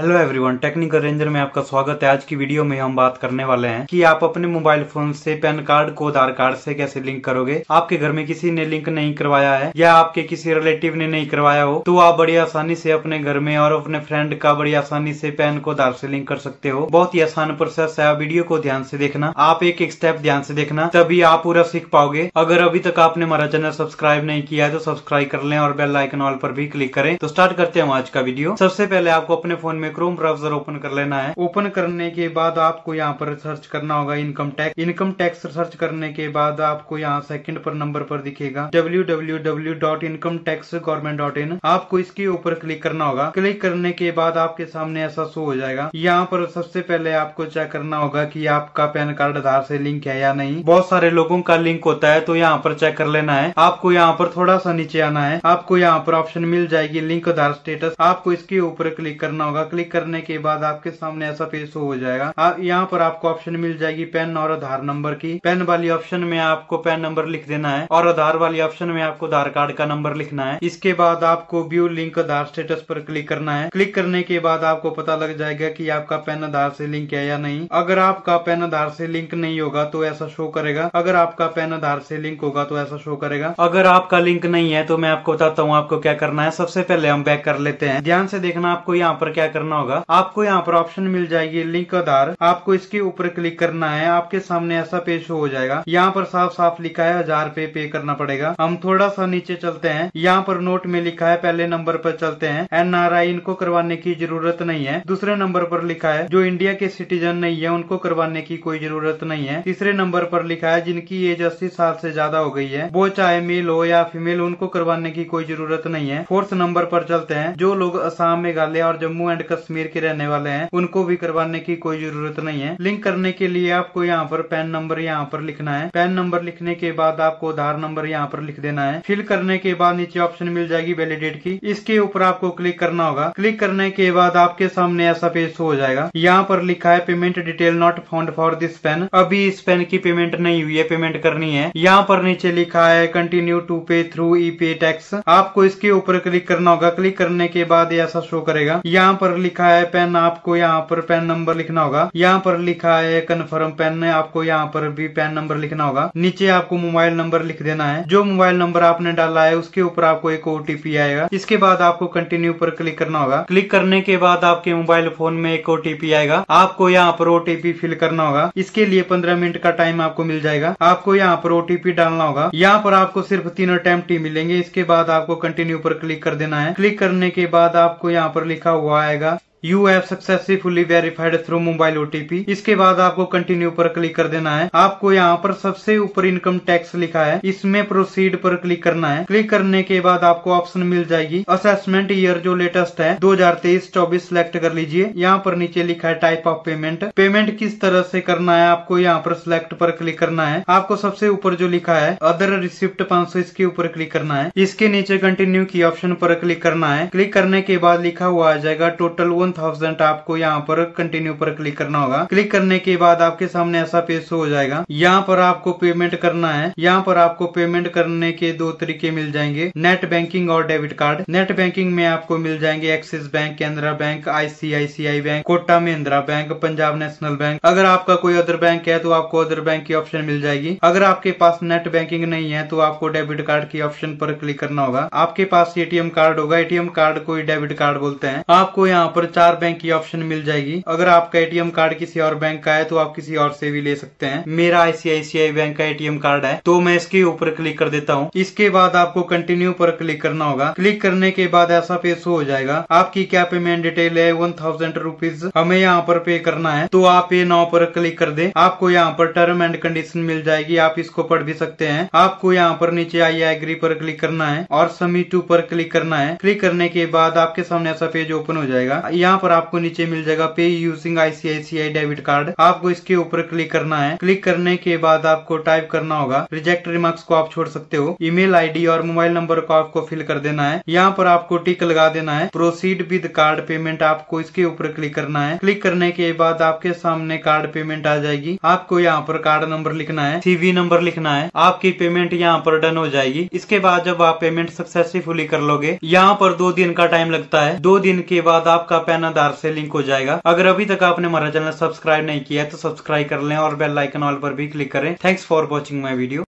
Hello everyone, technical ranger में आपका स्वागत है। आज की वीडियो में हम बात करने वाले हैं कि आप अपने मोबाइल फोन से पैन कार्ड को आधार कार्ड से कैसे लिंक करोगे। आपके घर में किसी ने लिंक नहीं करवाया है या आपके किसी रिलेटिव ने नहीं करवाया हो तो आप बड़ी आसानी से अपने घर में और अपने फ्रेंड का बड़ी आसानी से पैन को आधार से लिंक कर सकते हो। बहुत ही आसान प्रोसेस है। वीडियो को ध्यान से देखना, आप एक एक स्टेप ध्यान से देखना, तभी आप पूरा सीख पाओगे। अगर अभी तक आपने हमारा चैनल सब्सक्राइब नहीं किया है तो सब्सक्राइब कर लें और बेल आइकन ऑल पर भी क्लिक करें। तो स्टार्ट करते हैं आज का वीडियो। सबसे पहले आपको अपने फोन क्रोम ब्राउजर ओपन कर लेना है। ओपन करने के बाद आपको यहाँ पर सर्च करना होगा इनकम टैक्स। सर्च करने के बाद आपको यहाँ सेकंड पर नंबर पर दिखेगा www.incometaxgovernment.in। आपको इसके ऊपर क्लिक करना होगा। क्लिक करने के बाद आपके सामने ऐसा शो हो जाएगा। यहाँ पर सबसे पहले आपको चेक करना होगा कि आपका पैन कार्ड आधार से लिंक है या नहीं। बहुत सारे लोगों का लिंक होता है तो यहाँ पर चेक कर लेना है। आपको यहाँ पर थोड़ा सा नीचे आना है, आपको यहाँ पर ऑप्शन मिल जाएगी लिंक आधार स्टेटस। आपको इसके ऊपर क्लिक करना होगा। क्लिक करने के बाद आपके सामने ऐसा पेज हो जाएगा। यहाँ पर आपको ऑप्शन मिल जाएगी पैन और आधार नंबर की। पैन वाली ऑप्शन में आपको पैन नंबर लिख देना है और आधार वाली ऑप्शन में आपको आधार कार्ड का नंबर लिखना है। इसके बाद आपको व्यू लिंक आधार स्टेटस पर क्लिक करना है। क्लिक करने के बाद आपको पता लग जाएगा कि आपका पैन आधार से लिंक है या नहीं। अगर आपका पैन आधार से लिंक नहीं होगा तो ऐसा शो करेगा, अगर आपका पैन आधार से लिंक होगा तो ऐसा शो करेगा। अगर आपका लिंक नहीं है तो मैं आपको बताता हूँ आपको क्या करना है। सबसे पहले हम बैक कर लेते हैं। ध्यान से देखना, आपको यहाँ पर क्या करना होगा। आपको यहाँ पर ऑप्शन मिल जाएगी लिंक आधार, आपको इसके ऊपर क्लिक करना है। आपके सामने ऐसा पेज हो जाएगा। यहाँ पर साफ साफ लिखा है 1000 रुपए पे करना पड़ेगा। हम थोड़ा सा नीचे चलते हैं। यहाँ पर नोट में लिखा है पहले नंबर पर चलते हैं NRI, इनको करवाने की जरूरत नहीं है। दूसरे नंबर पर लिखा है जो इंडिया के सिटीजन नहीं है उनको करवाने की कोई जरूरत नहीं है। तीसरे नंबर पर लिखा है जिनकी एज 80 साल से ज्यादा हो गई है, वो चाहे मेल हो या फीमेल, उनको करवाने की कोई जरूरत नहीं है। फोर्थ नंबर पर चलते हैं जो लोग असम, मेघालय और जम्मू एंड कश्मीर के रहने वाले हैं उनको भी करवाने की कोई जरूरत नहीं है। लिंक करने के लिए आपको यहाँ पर पैन नंबर यहाँ पर लिखना है। पैन नंबर लिखने के बाद आपको आधार नंबर यहाँ पर लिख देना है। फिल करने के बाद नीचे ऑप्शन मिल जाएगी वैलिडेट की, इसके ऊपर आपको क्लिक करना होगा। क्लिक करने के बाद आपके सामने ऐसा पेज हो जाएगा। यहाँ पर लिखा है payment detail not found for this PAN. अभी इस पैन की पेमेंट नहीं हुई है, पेमेंट करनी है। यहाँ पर नीचे लिखा है continue to pay through e pay tax. आपको इसके ऊपर क्लिक करना होगा। क्लिक करने के बाद ऐसा शो करेगा। यहाँ पर लिखा है पैन, आपको यहाँ पर पैन नंबर लिखना होगा। यहाँ पर लिखा है कन्फर्म पैन, आपको यहाँ पर भी पैन नंबर लिखना होगा। नीचे आपको मोबाइल नंबर लिख देना है। जो मोबाइल नंबर आपने डाला है उसके ऊपर आपको एक OTP आएगा। इसके बाद आपको कंटिन्यू पर क्लिक करना होगा। क्लिक करने के बाद आपके मोबाइल फोन में एक OTP आएगा। आपको यहाँ पर OTP फिल करना होगा। इसके लिए 15 मिनट का टाइम आपको मिल जाएगा। आपको यहाँ पर OTP डालना होगा। यहाँ पर आपको सिर्फ 3 अटेम्प्ट ही मिलेंगे। इसके बाद आपको कंटिन्यू पर क्लिक कर देना है। क्लिक करने के बाद आपको यहाँ पर लिखा हुआ आएगा you have successfully verified through mobile OTP। इसके बाद आपको कंटिन्यू पर क्लिक कर देना है। आपको यहाँ पर सबसे ऊपर इनकम टैक्स लिखा है, इसमें प्रोसीड पर क्लिक करना है। क्लिक करने के बाद आपको ऑप्शन मिल जाएगी असेसमेंट ईयर जो लेटेस्ट है 2023-24 सिलेक्ट कर लीजिए। यहाँ पर नीचे लिखा है टाइप ऑफ पेमेंट, पेमेंट किस तरह से करना है आपको यहाँ पर सिलेक्ट पर क्लिक करना है। आपको सबसे ऊपर जो लिखा है अदर रिसिप्ट 500 इसके ऊपर क्लिक करना है। इसके नीचे कंटिन्यू की ऑप्शन पर क्लिक करना है। क्लिक करने के बाद लिखा हुआ आ जाएगा टोटल 1000। आपको यहाँ पर कंटिन्यू पर क्लिक करना होगा। क्लिक करने के बाद आपके सामने ऐसा पेज हो जाएगा। यहाँ पर आपको पेमेंट करना है। यहाँ पर आपको पेमेंट करने के 2 तरीके मिल जाएंगे, नेट बैंकिंग और डेबिट कार्ड। नेट बैंकिंग में आपको मिल जाएंगे Axis bank, Canara Bank, ICICI Bank, Kotak Mahindra bank, Punjab national bank. अगर आपका कोई अदर बैंक है तो आपको अदर बैंक की ऑप्शन मिल जाएगी। अगर आपके पास नेट बैंकिंग नहीं है तो आपको डेबिट कार्ड की ऑप्शन पर क्लिक करना होगा। आपके पास ATM कार्ड होगा, ATM कार्ड को डेबिट कार्ड बोलते हैं। आपको यहाँ पर 4 बैंक की ऑप्शन मिल जाएगी। अगर आपका ATM कार्ड किसी और बैंक का है तो आप किसी और से भी ले सकते हैं। मेरा ICICI बैंक का ATM कार्ड है तो मैं इसके ऊपर क्लिक कर देता हूं। इसके बाद आपको कंटिन्यू पर क्लिक करना होगा। क्लिक करने के बाद ऐसा पेज हो जाएगा। आपकी क्या पेमेंट डिटेल है 1000 रुपीज हमें यहाँ पर पे करना है तो आप पे नाउ पर क्लिक कर दे। आपको यहाँ पर टर्म एंड कंडीशन मिल जाएगी, आप इसको पढ़ भी सकते हैं। आपको यहाँ पर नीचे आई एग्री पर क्लिक करना है और सबमिट टू पर क्लिक करना है। क्लिक करने के बाद आपके सामने ऐसा पेज ओपन हो जाएगा। यहाँ पर आपको नीचे मिल जाएगा pay using ICICI debit card, आपको इसके ऊपर क्लिक करना है। क्लिक करने के बाद आपको टाइप करना होगा, रिजेक्ट रिमार्क्स को आप छोड़ सकते हो। ईमेल आईडी और मोबाइल नंबर को आपको फिल कर देना है। यहाँ पर आपको टिक लगा देना है। प्रोसीड विद कार्ड पेमेंट, आपको इसके ऊपर क्लिक करना है। क्लिक करने के बाद आपके सामने कार्ड पेमेंट आ जाएगी। आपको यहाँ पर कार्ड नंबर लिखना है, CV नंबर लिखना है। आपकी पेमेंट यहाँ पर डन हो जाएगी। इसके बाद जब आप पेमेंट सक्सेसफुली कर लोगे, यहाँ पर 2 दिन का टाइम लगता है। 2 दिन के बाद आपका पैन आधार से लिंक हो जाएगा। अगर अभी तक आपने हमारा चैनल सब्सक्राइब नहीं किया है तो सब्सक्राइब कर लें और बेल आइकन ऑल पर भी क्लिक करें। Thanks for watching my video.